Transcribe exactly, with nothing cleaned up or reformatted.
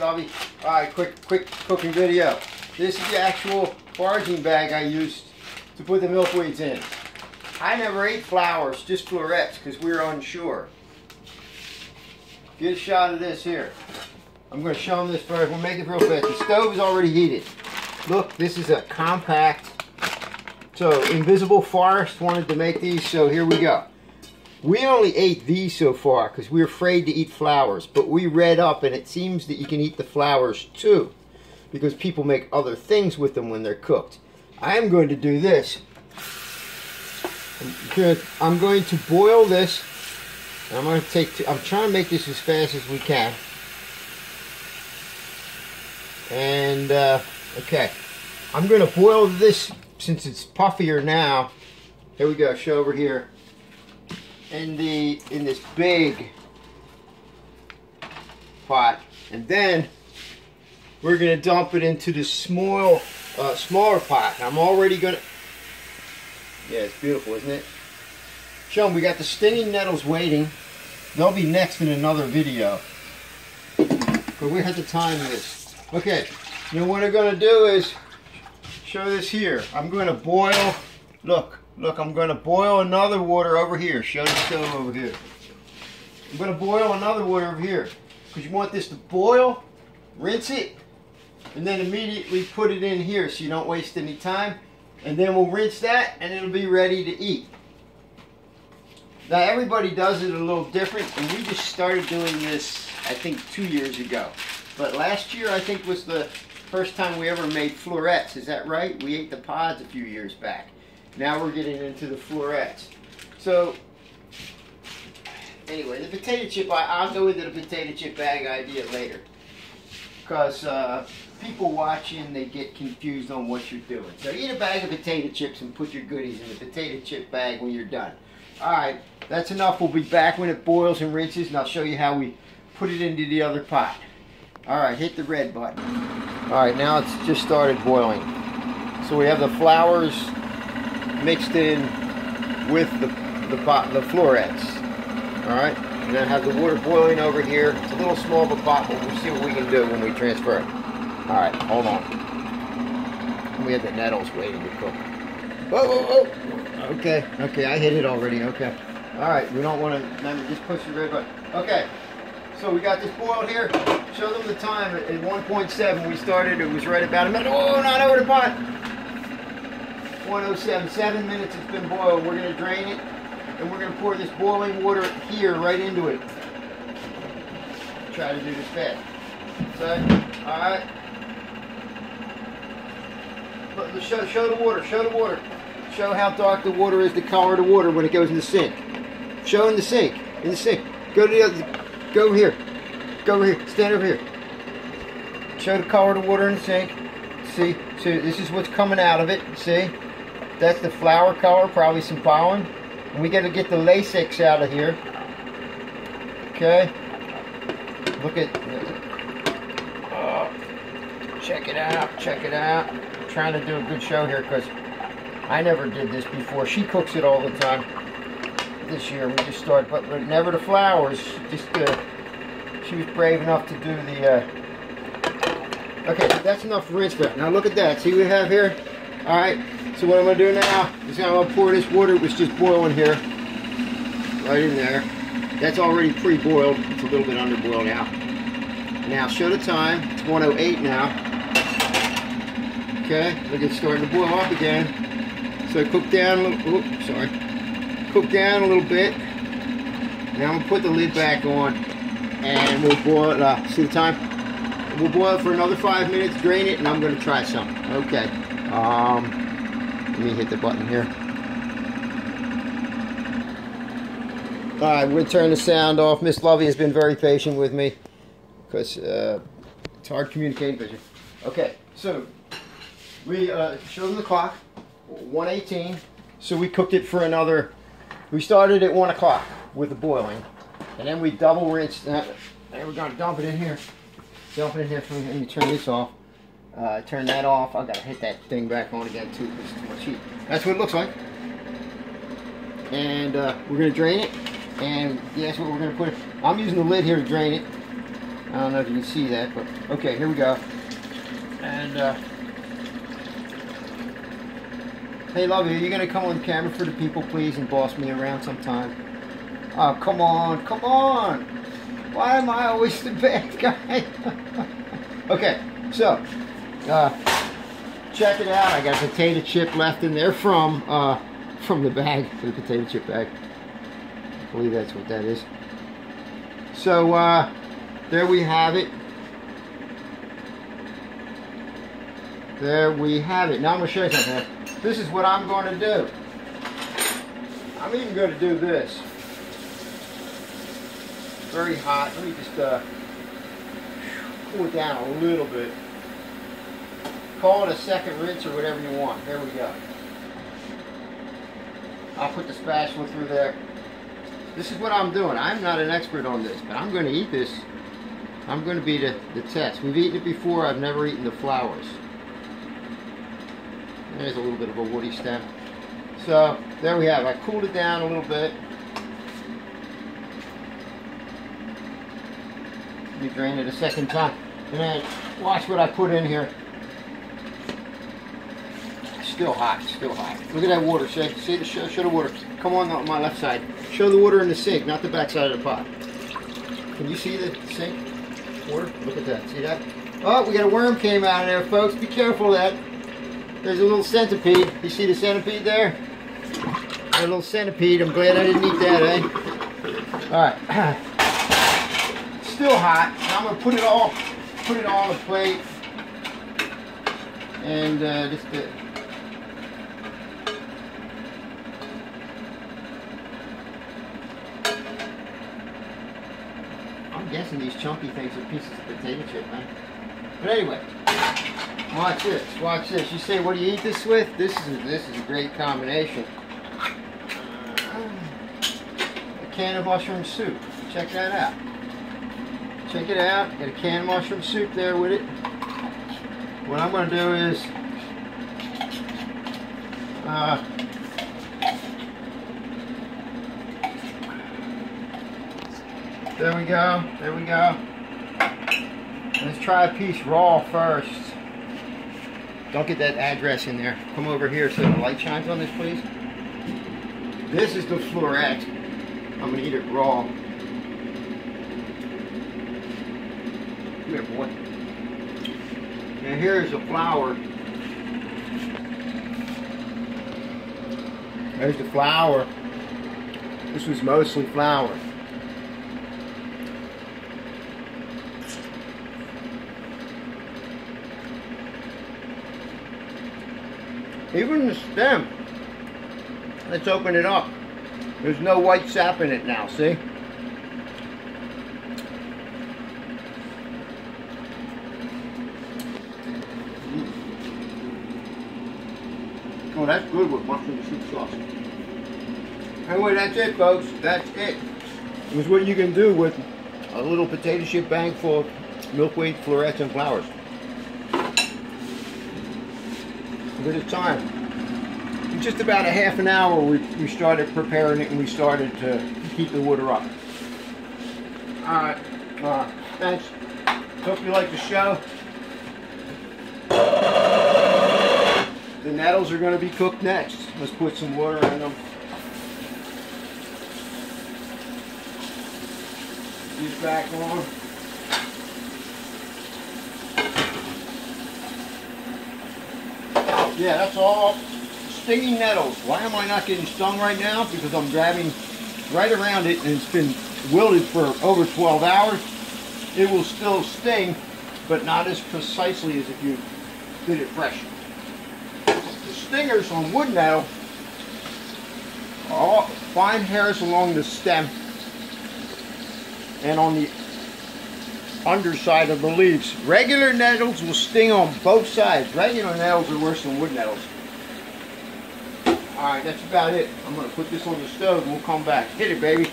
Alright, quick quick cooking video. This is the actual foraging bag I used to put the milkweeds in. I never ate flowers, just florets, because we were unsure. Get a shot of this here. I'm going to show them this first. We'll make it real fast. The stove is already heated. Look, this is a compact. So, Invisible Forest wanted to make these, so here we go. We only ate these so far because we were afraid to eat flowers, but we read up and it seems that you can eat the flowers too because people make other things with them when they're cooked. I'm going to do this. I'm going to boil this. I'm going to take two, I'm trying to make this as fast as we can. And, uh, okay. I'm going to boil this since it's puffier now. Here we go, show over here. In the in this big pot, and then we're going to dump it into the small uh, smaller pot. And I'm already going to. Yeah, it's beautiful, isn't it? Show them, we got the stinging nettles waiting. They'll be next in another video, but we have to time this. Okay, now what I'm going to do is show this here. I'm going to boil. Look. Look, I'm going to boil another water over here. Show the stove over here. I'm going to boil another water over here. Because you want this to boil, rinse it, and then immediately put it in here so you don't waste any time. And then we'll rinse that, and it'll be ready to eat. Now, everybody does it a little different, and we just started doing this, I think, two years ago. But last year, I think, was the first time we ever made florets. Is that right? We ate the pods a few years back. Now we're getting into the florets. So, anyway, the potato chip, I, I'll go into the potato chip bag idea later. Because uh, people watching, they get confused on what you're doing. So eat a bag of potato chips and put your goodies in the potato chip bag when you're done. Alright, that's enough. We'll be back when it boils and rinses, and I'll show you how we put it into the other pot. Alright, hit the red button. Alright, now it's just started boiling. So we have the flowers mixed in with the the, the florets. All right, and then have the water boiling over here. It's a little small of a pot, but we'll see what we can do when we transfer it. All right, hold on. We have the nettles waiting to cook. Whoa, whoa, whoa. Okay, okay, I hit it already. Okay. All right, we don't want to. Remember, just push the red button. Okay. So we got this boiled here. Show them the time. At one point seven, we started. It was right about a minute. Oh, not over the pot. one oh seven, seven minutes it's been boiled. We're going to drain it, and we're going to pour this boiling water here right into it. Try to do this fast. So, alright. Show, show the water, show the water. Show how dark the water is, the color of the water when it goes in the sink. Show in the sink, in the sink. Go to the other, go over here. Go over here, stand over here. Show the color of the water in the sink. See, so this is what's coming out of it, see? That's the flower color, probably some pollen. And we got to get the LASIKs out of here. Okay. Look at. Oh, check it out. Check it out. I'm trying to do a good show here because I never did this before. She cooks it all the time. This year we just started, but never the flowers. Just uh, she was brave enough to do the. Uh, Okay, that's enough for rinse that. Now look at that. See what we have here? Alright, so what I'm going to do now is I'm going to pour this water. It was just boiling here. Right in there. That's already pre-boiled. It's a little bit underboiled now. Now, show the time. It's one oh eight now. Okay, look, it's starting to boil up again. So cook down a little. Oops, sorry. Cook down a little bit. Now I'm going to put the lid back on and we'll boil it up. See the time? We'll boil it for another five minutes, drain it, and I'm going to try some. Okay. Um, let me hit the button here. Alright, we're going to turn the sound off. Miss Lovey has been very patient with me because uh, it's hard communicating with you. Okay, so we uh, showed them the clock, one eighteen. So we cooked it for another, we started at one o'clock with the boiling, and then we double rinsed that. And we're going to dump it in here. Dump it in here for me. Let me turn this off. Uh, turn that off. I've got to hit that thing back on again too because it's too much heat. That's what it looks like. And uh, we're going to drain it. And yeah, that's what we're going to put. I'm using the lid here to drain it. I don't know if you can see that, but okay, here we go. And uh, hey, Lovey, are you gonna come on camera for the people, please, and boss me around sometime? Oh, come on, come on! Why am I always the bad guy? Okay, so uh, check it out. I got a potato chip left in there from uh, from the bag, the potato chip bag. I believe that's what that is. So uh, there we have it. There we have it. Now I'm gonna show you something. This is what I'm going to do. I'm even going to do this. It's very hot. Let me just uh, cool it down a little bit. Call it a second rinse or whatever you want. There we go. I'll put the spatula through there. This is what I'm doing. I'm not an expert on this, but I'm going to eat this. I'm going to be the, the test. We've eaten it before. I've never eaten the flowers. There's a little bit of a woody stem. So there we have it. I cooled it down a little bit. You drain it a second time. And then watch what I put in here. Still hot, still hot. Look at that water. See, see the show, show the water. Come on, on my left side. Show the water in the sink, not the back side of the pot. Can you see the sink? Water? Look at that. See that? Oh, we got a worm came out of there, folks. Be careful of that. There's a little centipede. You see the centipede there? A little centipede. I'm glad I didn't eat that, eh? All right. Still hot. I'm gonna put it all, put it all on a plate, and uh, just uh, I'm guessing these chunky things are pieces of potato chip, man. But anyway. Watch this, watch this. You say, what do you eat this with? This is a, this is a great combination. A can of mushroom soup. Check that out. Check it out. Got a can of mushroom soup there with it. What I'm going to do is uh, there we go, there we go. Let's try a piece raw first. Don't get that address in there. Come over here so the light shines on this, please. This is the floret. I'm gonna eat it raw. Come here, boy. Now here's the flower. There's the flower. This was mostly flour. Even the stem. Let's open it up. There's no white sap in it now, see? Mm. Oh, that's good with mushroom soup sauce. Anyway, that's it, folks. That's it. It's what you can do with a little potato chip bag full of milkweed, florets, and flowers. Bit of time. In just about a half an hour we, we started preparing it and we started to heat the water up. Alright, uh, thanks. Hope you like the show. The nettles are going to be cooked next. Let's put some water in them. Get back on. Yeah, that's all stinging nettles. Why am I not getting stung right now? Because I'm grabbing right around it and it's been wilted for over twelve hours. It will still sting, but not as precisely as if you did it fresh. The stingers on wood nettle are all fine hairs along the stem and on the underside of the leaves. Regular nettles will sting on both sides. Regular nettles are worse than wood nettles. Alright, that's about it. I'm going to put this on the stove and we'll come back. Hit it, baby.